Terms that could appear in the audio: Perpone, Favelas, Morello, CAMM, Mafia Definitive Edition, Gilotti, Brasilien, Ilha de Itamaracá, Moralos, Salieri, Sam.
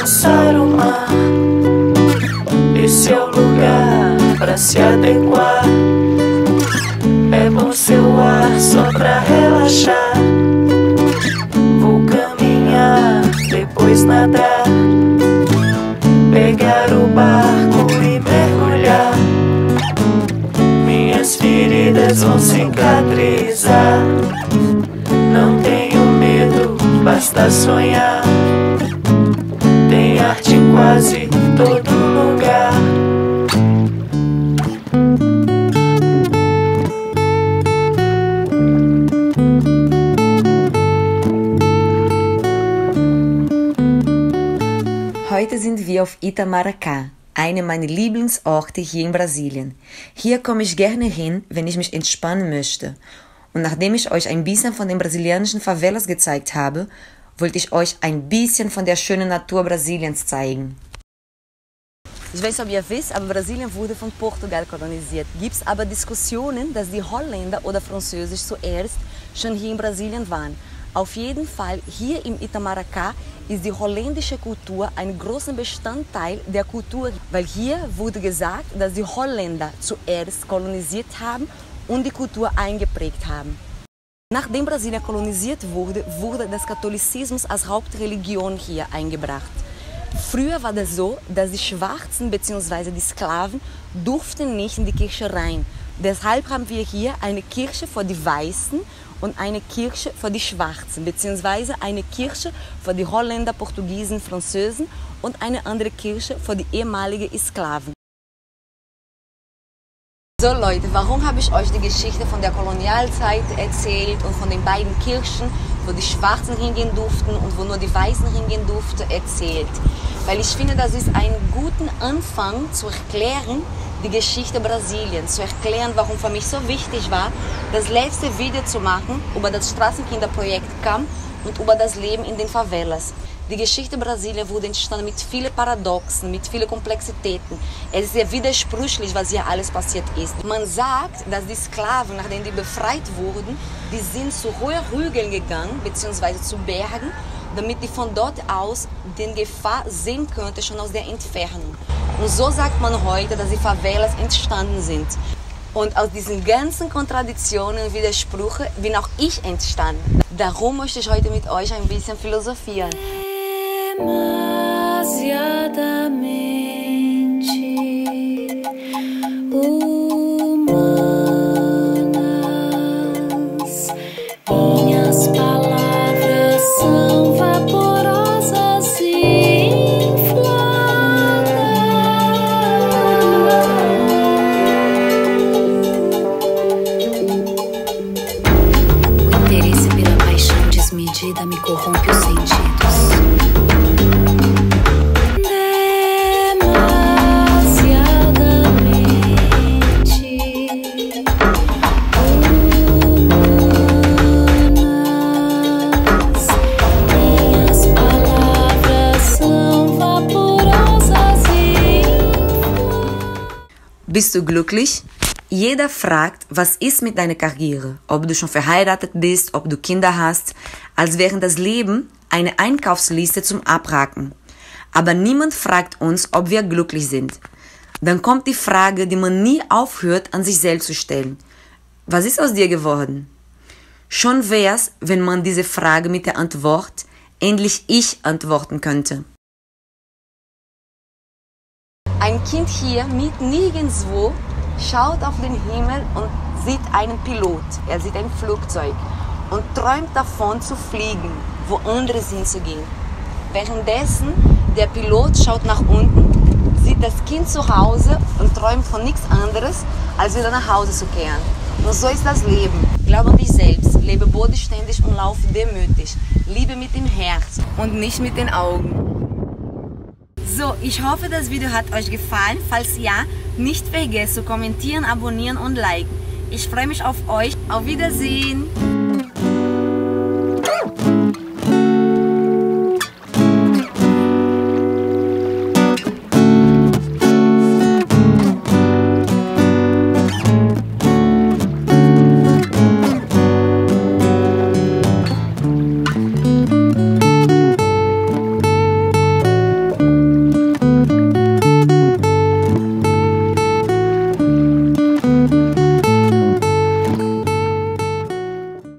alcançar o mar. Esse é o lugar pra se adequar. É bom seu ar só pra relaxar. Vou caminhar, depois nadar, pegar o barco e mergulhar. Minhas feridas vão cicatrizar. Não tenho medo, basta sonhar. Tem arte em quase todo lugar. Heute sind wir auf Itamaracá, einem meiner Lieblingsorte hier in Brasilien. Hier komme ich gerne hin, wenn ich mich entspannen möchte. Und nachdem ich euch ein bisschen von den brasilianischen Favelas gezeigt habe, wollte ich euch ein bisschen von der schönen Natur Brasiliens zeigen. Ich weiß nicht, ob ihr wisst, aber Brasilien wurde von Portugal kolonisiert. Gibt es aber Diskussionen, dass die Holländer oder Französisch zuerst schon hier in Brasilien waren. Auf jeden Fall, hier im Itamaracá ist die holländische Kultur ein großer Bestandteil der Kultur, weil hier wurde gesagt, dass die Holländer zuerst kolonisiert haben und die Kultur eingeprägt haben. Nachdem Brasilien kolonisiert wurde, wurde das Katholizismus als Hauptreligion hier eingebracht. Früher war das so, dass die Schwarzen bzw. die Sklaven durften nicht in die Kirche rein. Deshalb haben wir hier eine Kirche für die Weißen und eine Kirche für die Schwarzen, beziehungsweise eine Kirche für die Holländer, Portugiesen, Französen und eine andere Kirche für die ehemaligen Sklaven. So Leute, warum habe ich euch die Geschichte von der Kolonialzeit erzählt und von den beiden Kirchen, wo die Schwarzen hingehen durften und wo nur die Weißen hingehen durften, erzählt? Weil ich finde, das ist einen guten Anfang zu erklären, die Geschichte Brasiliens, zu erklären, warum für mich so wichtig war, das letzte Video zu machen über das Straßenkinderprojekt CAMM und über das Leben in den Favelas. Die Geschichte Brasiliens wurde entstanden mit vielen Paradoxen, mit vielen Komplexitäten. Es ist sehr widersprüchlich, was hier alles passiert ist. Man sagt, dass die Sklaven, nachdem die befreit wurden, die sind zu hohen Hügeln gegangen, beziehungsweise zu Bergen, damit die von dort aus den Gefahr sehen könnte, schon aus der Entfernung. Und so sagt man heute, dass die Favelas entstanden sind. Und aus diesen ganzen Kontradiktionen und Widersprüchen bin auch ich entstanden. Darum möchte ich heute mit euch ein bisschen philosophieren. Me corrompe os sentidos demasiadamente humanas. Minhas palavras são vaporosas e... Bist du glücklich? Jeder fragt, was ist mit deiner Karriere, ob du schon verheiratet bist, ob du Kinder hast, als wäre das Leben eine Einkaufsliste zum Abhaken. Aber niemand fragt uns, ob wir glücklich sind. Dann kommt die Frage, die man nie aufhört, an sich selbst zu stellen. Was ist aus dir geworden? Schon wär's, wenn man diese Frage mit der Antwort, endlich ich antworten könnte. Ein Kind hier mit nirgendwo schaut auf den Himmel und sieht einen Pilot, er sieht ein Flugzeug und träumt davon zu fliegen, wo andere hinzugehen. Währenddessen der Pilot schaut nach unten, sieht das Kind zu Hause und träumt von nichts anderes, als wieder nach Hause zu kehren. Und so ist das Leben. Glaube an dich selbst, lebe bodenständig und laufe demütig. Liebe mit dem Herz und nicht mit den Augen. So, ich hoffe, das Video hat euch gefallen. Falls ja, nicht vergesst zu kommentieren, abonnieren und liken. Ich freue mich auf euch. Auf Wiedersehen!